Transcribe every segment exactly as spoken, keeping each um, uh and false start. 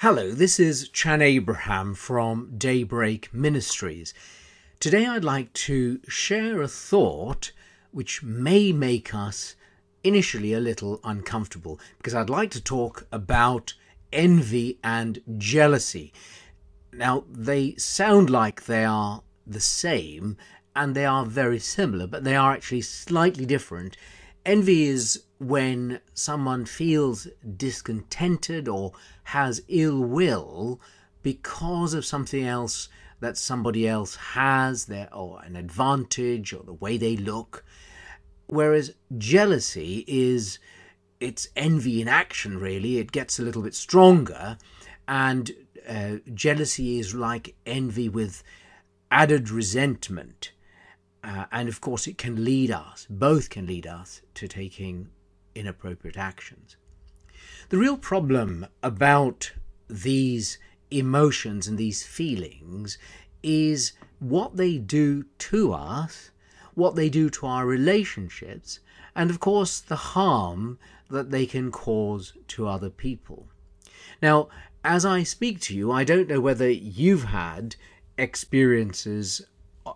Hello, this is Chan Abraham from Daybreak Ministries. Today I'd like to share a thought which may make us initially a little uncomfortable, because I'd like to talk about envy and jealousy. Now, they sound like they are the same, and they are very similar, but they are actually slightly different. Envy is when someone feels discontented or has ill will because of something else that somebody else has, their, or an advantage, or the way they look. Whereas jealousy is, it's envy in action, really. It gets a little bit stronger, and uh, jealousy is like envy with added resentment. Uh, and of course it can lead us, both can lead us to taking inappropriate actions. The real problem about these emotions and these feelings is what they do to us, what they do to our relationships, and of course the harm that they can cause to other people. Now, as I speak to you, I don't know whether you've had experiences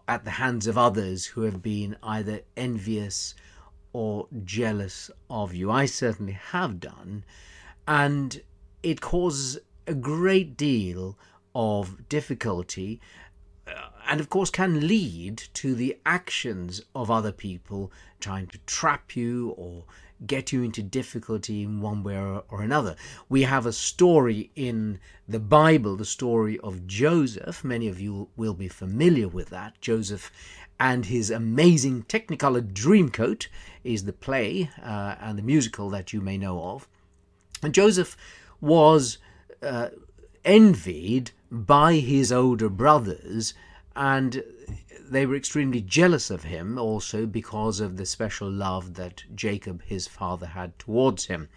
at the hands of others who have been either envious or jealous of you. I certainly have done, and it causes a great deal of difficulty, and of course can lead to the actions of other people trying to trap you or get you into difficulty in one way or another. We have a story in the Bible, the story of Joseph. Many of you will be familiar with that. Joseph and his amazing Technicolor Dreamcoat is the play uh, and the musical that you may know of. And Joseph was uh, envied by his older brothers, and they were extremely jealous of him also because of the special love that Jacob, his father, had towards him.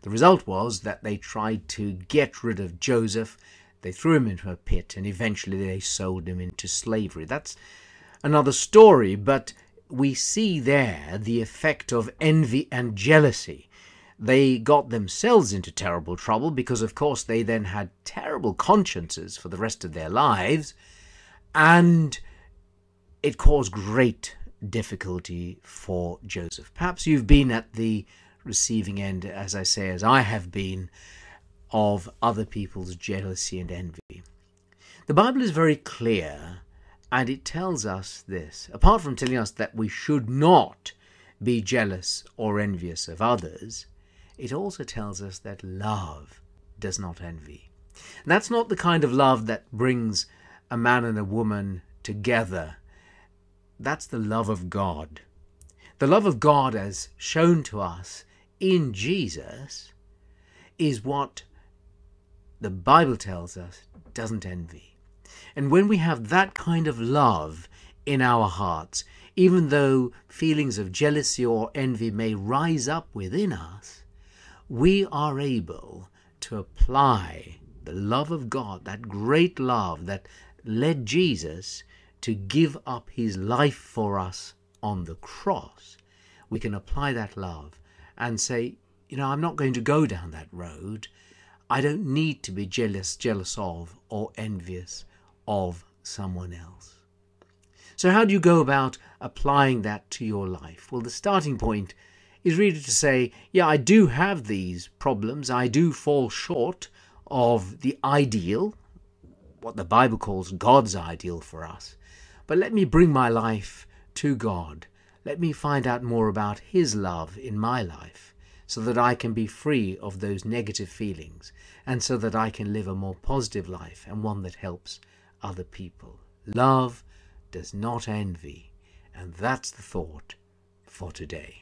The result was that they tried to get rid of Joseph. They threw him into a pit, and eventually they sold him into slavery. That's another story, but we see there the effect of envy and jealousy. They got themselves into terrible trouble because, of course, they then had terrible consciences for the rest of their lives, and it caused great difficulty for Joseph. Perhaps you've been at the receiving end, as I say, as I have been, of other people's jealousy and envy. The Bible is very clear, and it tells us this. Apart from telling us that we should not be jealous or envious of others, it also tells us that love does not envy. And that's not the kind of love that brings a man and a woman together. That's the love of God. The love of God, as shown to us in Jesus, is what the Bible tells us doesn't envy. And when we have that kind of love in our hearts, even though feelings of jealousy or envy may rise up within us, we are able to apply the love of God, that great love that led Jesus to give up his life for us on the cross. We can apply that love and say, you know, I'm not going to go down that road. I don't need to be jealous, jealous of or envious of someone else. So how do you go about applying that to your life? Well, the starting point is really to say, yeah, I do have these problems. I do fall short of the ideal, what the Bible calls God's ideal for us. But let me bring my life to God. Let me find out more about his love in my life so that I can be free of those negative feelings, and so that I can live a more positive life and one that helps other people. Love does not envy. And that's the thought for today.